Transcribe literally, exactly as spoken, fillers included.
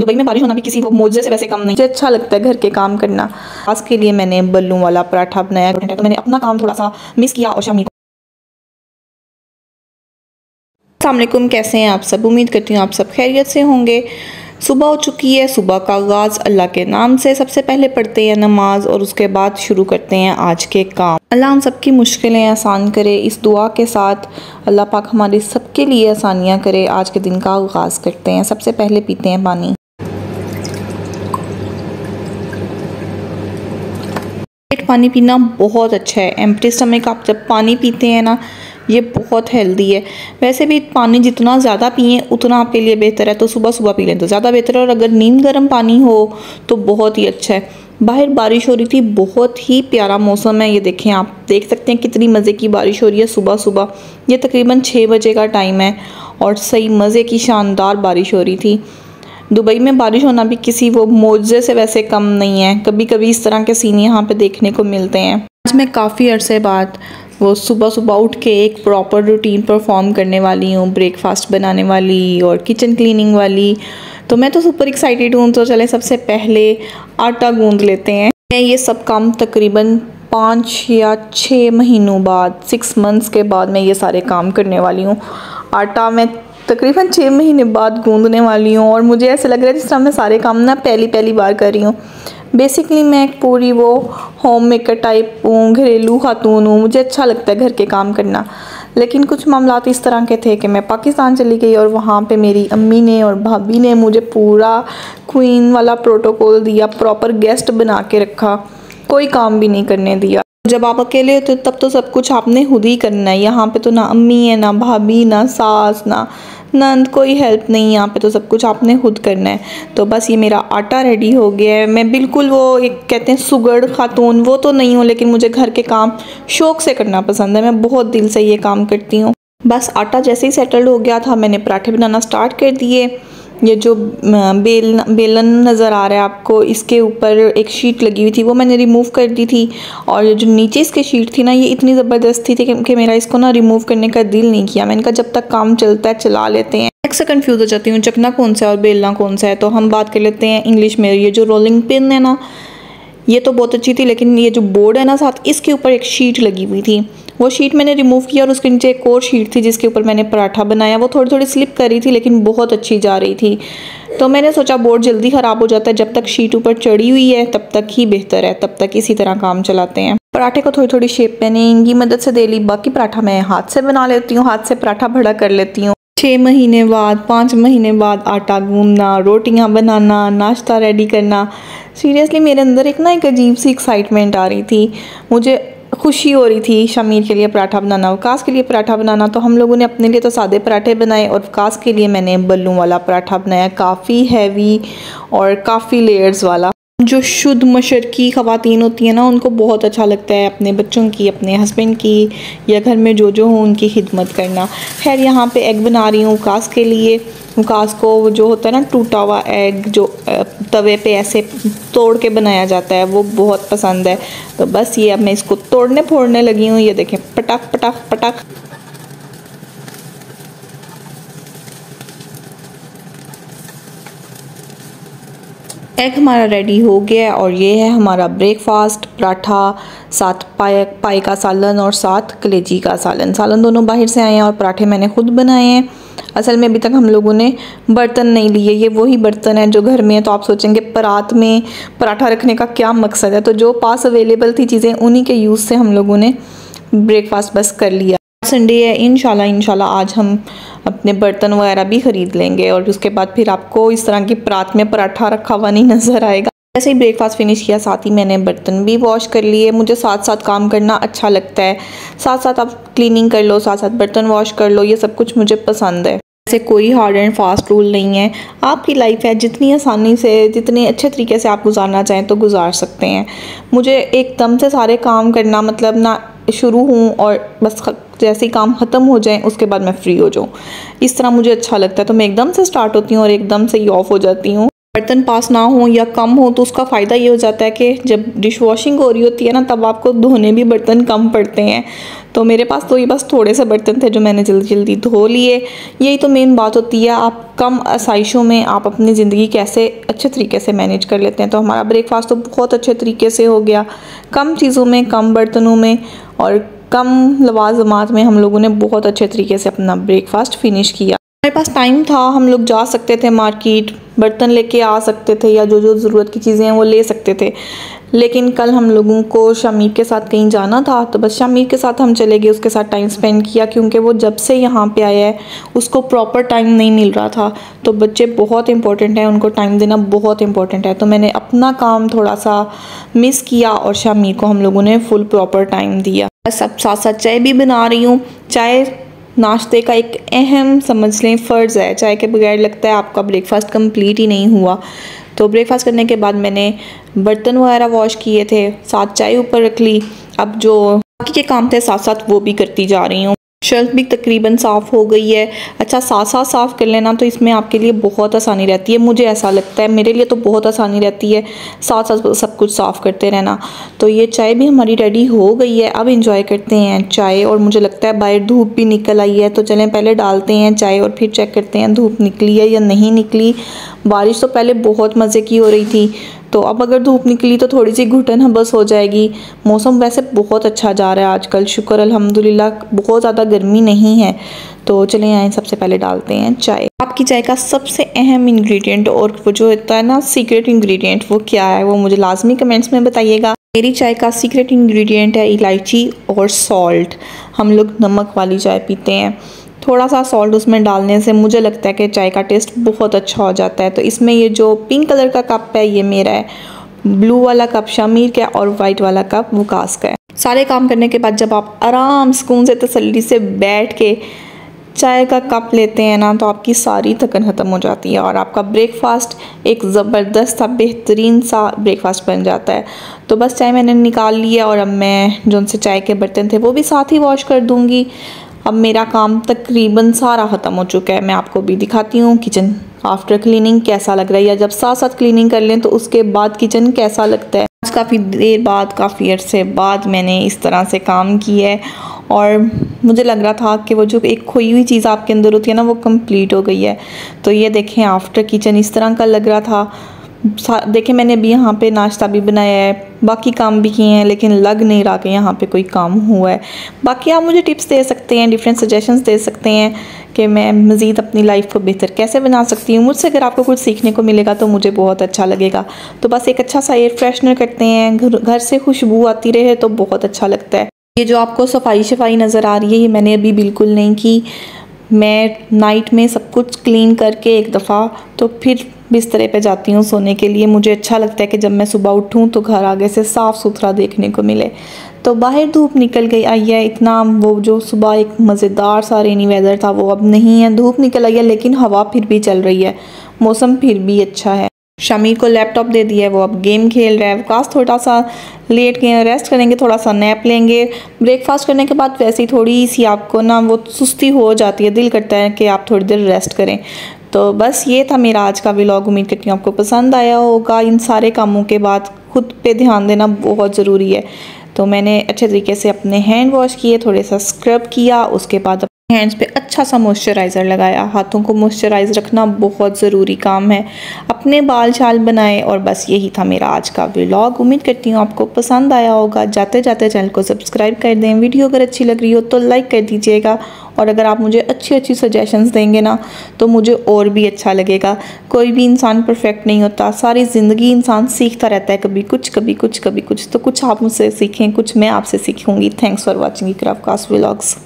Dubai में बारिश होना भी किसी वो मौजे से वैसे कम नहीं। मुझे अच्छा लगता है घर के काम करना। आज के लिए मैंने बल्लू वाला पराठा बनाया, तो मैंने अपना काम थोड़ा सा मिस किया। और शामी अस्सलाम वालेकुम, कैसे हैं आप सब? उम्मीद करती हूँ आप सब खैरियत से होंगे। सुबह हो चुकी है, सुबह का आगाज़ अल्लाह के नाम से। सबसे पहले पढ़ते हैं नमाज और उसके बाद शुरू करते हैं आज के काम। अल्लाह हम सबकी मुश्किलें आसान करे, इस दुआ के साथ अल्लाह पाक हमारी सबके लिए आसानियाँ करे। आज के दिन का आगाज़ करते हैं। सबसे पहले पीते हैं पानी। पानी पीना बहुत अच्छा है। एम्प्टी स्टमक आप जब पानी पीते हैं ना, ये बहुत हेल्दी है। वैसे भी पानी जितना ज़्यादा पिएँ उतना आपके लिए बेहतर है, तो सुबह सुबह पी लें तो ज़्यादा बेहतर है। और अगर नीम गर्म पानी हो तो बहुत ही अच्छा है। बाहर बारिश हो रही थी, बहुत ही प्यारा मौसम है। ये देखें, आप देख सकते हैं कितनी मज़े की बारिश हो रही है सुबह सुबह। ये तकरीबन छः बजे का टाइम है और सही मज़े की शानदार बारिश हो रही थी। दुबई में बारिश होना भी किसी वो मौजे से वैसे कम नहीं है। कभी कभी इस तरह के सीन यहाँ पे देखने को मिलते हैं। आज मैं काफ़ी अरसे बाद वो सुबह सुबह उठ के एक प्रॉपर रूटीन परफॉर्म करने वाली हूँ, ब्रेकफास्ट बनाने वाली और किचन क्लीनिंग वाली। तो मैं तो सुपर एक्साइटेड हूँ। तो चले सबसे पहले आटा गूँध लेते हैं। मैं ये सब काम तकरीबन पाँच या छः महीनों बाद, सिक्स मंथ्स के बाद मैं ये सारे काम करने वाली हूँ। आटा मैं तकरीबन छः महीने बाद गूंदने वाली हूँ और मुझे ऐसे लग रहा है जिस तरह मैं सारे काम ना पहली पहली बार कर रही हूँ। बेसिकली मैं एक पूरी वो होम मेकर टाइप हूँ, घरेलू खातून हूँ। मुझे अच्छा लगता है घर के काम करना, लेकिन कुछ मामला इस तरह के थे कि मैं पाकिस्तान चली गई और वहाँ पे मेरी अम्मी ने और भाभी ने मुझे पूरा क्वीन वाला प्रोटोकॉल दिया, प्रॉपर गेस्ट बना के रखा, कोई काम भी नहीं करने दिया। जब आप अकेले होते तब तो सब कुछ आपने खुद ही करना है। यहाँ पे तो ना अम्मी है, ना भाभी, ना सास, ना नंद, कोई हेल्प नहीं। यहाँ पे तो सब कुछ आपने खुद करना है। तो बस ये मेरा आटा रेडी हो गया है। मैं बिल्कुल वो एक कहते हैं सुगड़ खातून, वो तो नहीं हूँ, लेकिन मुझे घर के काम शौक़ से करना पसंद है। मैं बहुत दिल से ये काम करती हूँ। बस आटा जैसे ही सेटल्ड हो गया था, मैंने पराठे बनाना स्टार्ट कर दिए। ये जो बेल बेलन नज़र आ रहा है आपको, इसके ऊपर एक शीट लगी हुई थी, वो मैंने रिमूव कर दी थी। और ये जो नीचे इसके शीट थी ना, ये इतनी ज़बरदस्त थी कि, कि मेरा इसको ना रिमूव करने का दिल नहीं किया। मैंने कहा जब तक काम चलता है चला लेते हैं। अक्सर कंफ्यूज हो जाती हूँ चकना कौन सा है और बेलना कौन सा है। तो हम बात कर लेते हैं इंग्लिश में। ये जो रोलिंग पिन है ना, ये तो बहुत अच्छी थी, लेकिन ये जो बोर्ड है ना साथ, इसके ऊपर एक शीट लगी हुई थी, वो शीट मैंने रिमूव किया। और उसके नीचे एक और शीट थी जिसके ऊपर मैंने पराठा बनाया। वो थोड़ी थोड़ी स्लिप कर रही थी, लेकिन बहुत अच्छी जा रही थी। तो मैंने सोचा बोर्ड जल्दी ख़राब हो जाता है, जब तक शीट ऊपर चढ़ी हुई है तब तक ही बेहतर है, तब तक इसी तरह काम चलाते हैं। पराठे को थोड़ी थोड़ी शेप मैंने इनकी मदद से दे ली, बाकी पराठा मैं हाथ से बना लेती हूँ, हाथ से पराठा भड़ा कर लेती हूँ। छः महीने बाद, पाँच महीने बाद आटा गूंदना, रोटियां बनाना, नाश्ता रेडी करना, सीरियसली मेरे अंदर एक ना एक अजीब सी एक्साइटमेंट आ रही थी। मुझे खुशी हो रही थी। शमीर के लिए पराठा बनाना, वकास के लिए पराठा बनाना। तो हम लोगों ने अपने लिए तो सादे पराठे बनाए और वकास के लिए मैंने बल्लू वाला पराठा बनाया, काफ़ी हैवी और काफ़ी लेयर्स वाला। जो शुद्ध मशरकी ख़वातीन होती हैं ना, उनको बहुत अच्छा लगता है अपने बच्चों की, अपने हस्बैंड की या घर में जो जो हो उनकी खिदमत करना। खैर यहाँ पे एग बना रही हूँ वकास के लिए। वकास को वो जो होता है ना टूटा हुआ एग, जो तवे पे ऐसे तोड़ के बनाया जाता है, वो बहुत पसंद है। तो बस ये अब मैं इसको तोड़ने फोड़ने लगी हूँ। ये देखें, पटाख पटाख पटाख। एग हमारा रेडी हो गया है और ये है हमारा ब्रेकफास्ट। पराठा साथ पाए, पाए का सालन और साथ कलेजी का सालन। सालन दोनों बाहर से आए हैं और पराठे मैंने खुद बनाए हैं। असल में अभी तक हम लोगों ने बर्तन नहीं लिए, ये वही बर्तन है जो घर में है। तो आप सोचेंगे परात में पराठा रखने का क्या मकसद है। तो जो पास अवेलेबल थी चीज़ें, उन्हीं के यूज़ से हम लोगों ने ब्रेकफास्ट बस कर लिया। संडे है, इंशाल्लाह इंशाल्लाह आज हम अपने बर्तन वगैरह भी ख़रीद लेंगे और उसके बाद फिर आपको इस तरह की परात में पराठा रखा हुआ नहीं नज़र आएगा। जैसे ही ब्रेकफास्ट फिनिश किया, साथ ही मैंने बर्तन भी वॉश कर लिए। मुझे साथ साथ काम करना अच्छा लगता है। साथ साथ आप क्लीनिंग कर लो, साथ साथ बर्तन वॉश कर लो, ये सब कुछ मुझे पसंद है। ऐसे कोई हार्ड एंड फास्ट रूल नहीं है। आपकी लाइफ है, जितनी आसानी से, जितने अच्छे तरीके से आप गुजारना चाहें तो गुजार सकते हैं। मुझे एकदम से सारे काम करना, मतलब ना शुरू हूँ और बस जैसे ही काम ख़त्म हो जाए उसके बाद मैं फ्री हो जाऊँ, इस तरह मुझे अच्छा लगता है। तो मैं एकदम से स्टार्ट होती हूँ और एकदम से ही ऑफ हो जाती हूँ। बर्तन पास ना हो या कम हो तो उसका फ़ायदा ये हो जाता है कि जब डिश वॉशिंग हो रही होती है ना, तब आपको धोने भी बर्तन कम पड़ते हैं। तो मेरे पास तो ये बस थोड़े से बर्तन थे जो मैंने जल्दी जल्दी धो लिए। यही तो मेन बात होती है, आप कम आसाइशों में आप अपनी ज़िंदगी कैसे अच्छे तरीके से मैनेज कर लेते हैं। तो हमारा ब्रेकफास्ट तो बहुत अच्छे तरीके से हो गया, कम चीज़ों में, कम बर्तनों में और कम लवाजमात में हम लोगों ने बहुत अच्छे तरीके से अपना ब्रेकफास्ट फिनिश किया। हमारे पास टाइम था, हम लोग जा सकते थे मार्केट, बर्तन लेके आ सकते थे या जो जो ज़रूरत की चीज़ें हैं वो ले सकते थे। लेकिन कल हम लोगों को शमीर के साथ कहीं जाना था, तो बस शमीर के साथ हम चले गए, उसके साथ टाइम स्पेंड किया क्योंकि वो जब से यहाँ पे आया है उसको प्रॉपर टाइम नहीं मिल रहा था। तो बच्चे बहुत इंपॉर्टेंट हैं, उनको टाइम देना बहुत इंपॉर्टेंट है। तो मैंने अपना काम थोड़ा सा मिस किया और शमीर को हम लोगों ने फुल प्रॉपर टाइम दिया। सब साथ साथ चाय भी बना रही हूँ। चाय नाश्ते का एक अहम समझ लें फ़र्ज़ है, चाय के बगैर लगता है आपका ब्रेकफास्ट कंप्लीट ही नहीं हुआ। तो ब्रेकफास्ट करने के बाद मैंने बर्तन वगैरह वॉश किए थे, साथ चाय ऊपर रख ली। अब जो बाकी के काम थे साथ साथ वो भी करती जा रही हूँ। शेल्फ भी तकरीबन साफ़ हो गई है। अच्छा, साथ साथ साफ़ कर लेना तो इसमें आपके लिए बहुत आसानी रहती है, मुझे ऐसा लगता है, मेरे लिए तो बहुत आसानी रहती है साथ साथ सब कुछ साफ़ करते रहना। तो ये चाय भी हमारी रेडी हो गई है, अब इंजॉय करते हैं चाय। और मुझे लगता है बाहर धूप भी निकल आई है, तो चलें पहले डालते हैं चाय और फिर चेक करते हैं धूप निकली है या नहीं निकली। बारिश तो पहले बहुत मज़े की हो रही थी, तो अब अगर धूप निकली तो थोड़ी सी घुटन हबस हो जाएगी। मौसम वैसे बहुत अच्छा जा रहा है आजकल, शुक्र अल्हम्दुलिल्लाह, बहुत ज़्यादा गर्मी नहीं है। तो चलिए आए सबसे पहले डालते हैं चाय। आपकी चाय का सबसे अहम इंग्रेडिएंट और वो जो होता है ना सीक्रेट इंग्रेडिएंट, वो क्या है वो मुझे लाजमी कमेंट्स में बताइएगा। मेरी चाय का सीक्रेट इंग्रेडिएंट है इलायची और सॉल्ट। हम लोग नमक वाली चाय पीते हैं, थोड़ा सा सॉल्ट उसमें डालने से मुझे लगता है कि चाय का टेस्ट बहुत अच्छा हो जाता है। तो इसमें ये जो पिंक कलर का कप है ये मेरा है, ब्लू वाला कप शमीर का है और वाइट वाला कप वकास का है। सारे काम करने के बाद जब आप आराम सुकून से तसल्ली से बैठ के चाय का कप लेते हैं ना, तो आपकी सारी थकन ख़त्म हो जाती है और आपका ब्रेकफास्ट एक ज़बरदस्त सा बेहतरीन सा ब्रेकफास्ट बन जाता है। तो बस चाय मैंने निकाल लिया और अब मैं जो उनसे चाय के बर्तन थे वो भी साथ ही वॉश कर दूँगी। अब मेरा काम तकरीबन सारा ख़त्म हो चुका है। मैं आपको भी दिखाती हूँ किचन आफ्टर क्लीनिंग कैसा लग रहा है, या जब साथ साथ क्लीनिंग कर लें तो उसके बाद किचन कैसा लगता है। आज काफ़ी देर बाद, काफ़ी अरसे बाद मैंने इस तरह से काम किया है और मुझे लग रहा था कि वो जो एक खोई हुई चीज़ आपके अंदर होती है ना वो कंप्लीट हो गई है। तो ये देखें आफ्टर किचन इस तरह का लग रहा था। देखें मैंने भी यहाँ पे नाश्ता भी बनाया है, बाकी काम भी किए हैं, लेकिन लग नहीं रहा कि यहाँ पे कोई काम हुआ है। बाकी आप मुझे टिप्स दे सकते हैं, डिफरेंट सजेशंस दे सकते हैं कि मैं मज़ीद अपनी लाइफ को बेहतर कैसे बना सकती हूँ। मुझसे अगर आपको कुछ सीखने को मिलेगा तो मुझे बहुत अच्छा लगेगा। तो बस एक अच्छा सा एयर फ्रेशनर करते हैं, घर से खुशबू आती रहे तो बहुत अच्छा लगता है। ये जो आपको सफाई शफाई नज़र आ रही है ये मैंने अभी बिल्कुल नहीं की। मैं नाइट में सब कुछ क्लीन करके एक दफ़ा तो फिर बिस्तर पे जाती हूँ सोने के लिए। मुझे अच्छा लगता है कि जब मैं सुबह उठूँ तो घर आगे से साफ़ सुथरा देखने को मिले। तो बाहर धूप निकल गई आई है, इतना वो जो सुबह एक मज़ेदार सा रेनी वेदर था वो अब नहीं है। धूप निकल आई है लेकिन हवा फिर भी चल रही है, मौसम फिर भी अच्छा है। शमीर को लैपटॉप दे दिया है, वो अब गेम खेल रहा है। वकास थोड़ा सा लेट गए, रेस्ट करेंगे, थोड़ा सा नैप लेंगे। ब्रेकफास्ट करने के बाद वैसी थोड़ी सी आपको ना वो सुस्ती हो जाती है, दिल करता है कि आप थोड़ी देर रेस्ट करें। तो बस ये था मेरा आज का व्लॉग, उम्मीद करती हूँ आपको पसंद आया होगा। इन सारे कामों के बाद खुद पे ध्यान देना बहुत ज़रूरी है। तो मैंने अच्छे तरीके से अपने हैंड वॉश किए, थोड़े सा स्क्रब किया, उसके बाद अपने हैंड्स पे अच्छा सा मॉइस्चराइज़र लगाया। हाथों को मॉइस्चराइज़ रखना बहुत ज़रूरी काम है। अपने बाल शाल बनाए और बस यही था मेरा आज का व्लॉग, उम्मीद करती हूँ आपको पसंद आया होगा। जाते जाते चैनल को सब्सक्राइब कर दें, वीडियो अगर अच्छी लग रही हो तो लाइक कर दीजिएगा और अगर आप मुझे अच्छी अच्छी सजेशंस देंगे ना तो मुझे और भी अच्छा लगेगा। कोई भी इंसान परफेक्ट नहीं होता, सारी ज़िंदगी इंसान सीखता रहता है, कभी कुछ कभी कुछ कभी कुछ। तो कुछ आप मुझसे सीखें, कुछ मैं आपसे सीखूँगी। Thanks for watching Iqra Waqas vlogs.